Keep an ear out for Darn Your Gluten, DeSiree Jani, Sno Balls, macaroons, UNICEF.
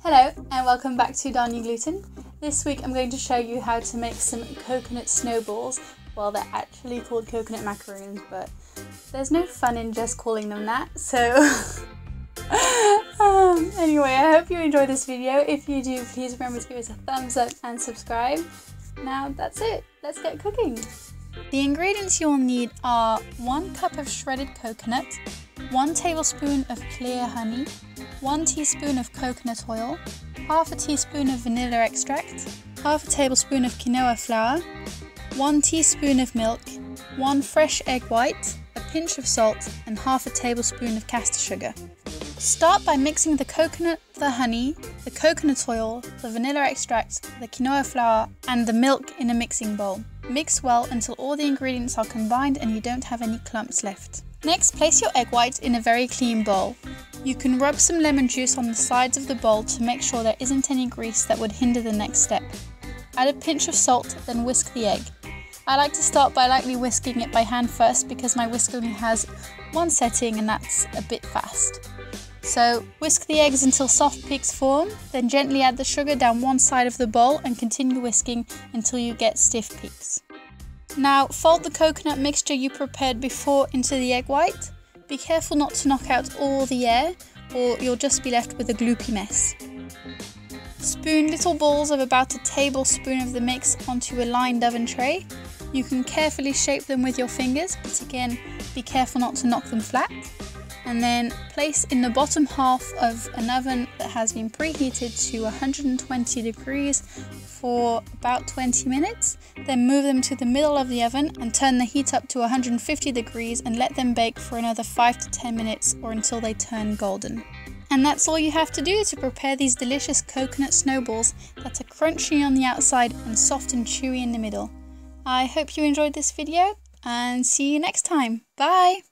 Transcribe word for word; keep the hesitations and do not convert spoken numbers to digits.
Hello and welcome back to Darn Your Gluten. This week I'm going to show you how to make some coconut snowballs. Well, they're actually called coconut macaroons, but there's no fun in just calling them that, so um, anyway, I hope you enjoy this video. If you do, please remember to give us a thumbs up and subscribe. Now that's it, let's get cooking. The ingredients you'll need are one cup of shredded coconut, one tablespoon of clear honey, one teaspoon of coconut oil, half a teaspoon of vanilla extract, half a tablespoon of quinoa flour, one teaspoon of milk, one fresh egg white, a pinch of salt, and half a tablespoon of caster sugar. Start by mixing the coconut, the honey, the coconut oil, the vanilla extract, the quinoa flour, and the milk in a mixing bowl. Mix well until all the ingredients are combined and you don't have any clumps left. Next, place your egg white in a very clean bowl. You can rub some lemon juice on the sides of the bowl to make sure there isn't any grease that would hinder the next step. Add a pinch of salt, then whisk the egg. I like to start by lightly whisking it by hand first because my whisk only has one setting and that's a bit fast. So whisk the eggs until soft peaks form, then gently add the sugar down one side of the bowl and continue whisking until you get stiff peaks. Now fold the coconut mixture you prepared before into the egg white. Be careful not to knock out all the air or you'll just be left with a gloopy mess. Spoon little balls of about a tablespoon of the mix onto a lined oven tray. You can carefully shape them with your fingers, but again, be careful not to knock them flat. And then place in the bottom half of an oven that has been preheated to one hundred twenty degrees for about twenty minutes. Then move them to the middle of the oven and turn the heat up to one hundred fifty degrees and let them bake for another five to ten minutes or until they turn golden. And that's all you have to do to prepare these delicious coconut snowballs that are crunchy on the outside and soft and chewy in the middle. I hope you enjoyed this video and see you next time. Bye!